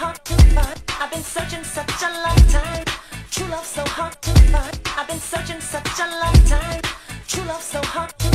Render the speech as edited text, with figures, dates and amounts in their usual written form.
hard to find. I've been searching such a long time. True love so hard to find. I've been searching such a long time. True love so hard to find.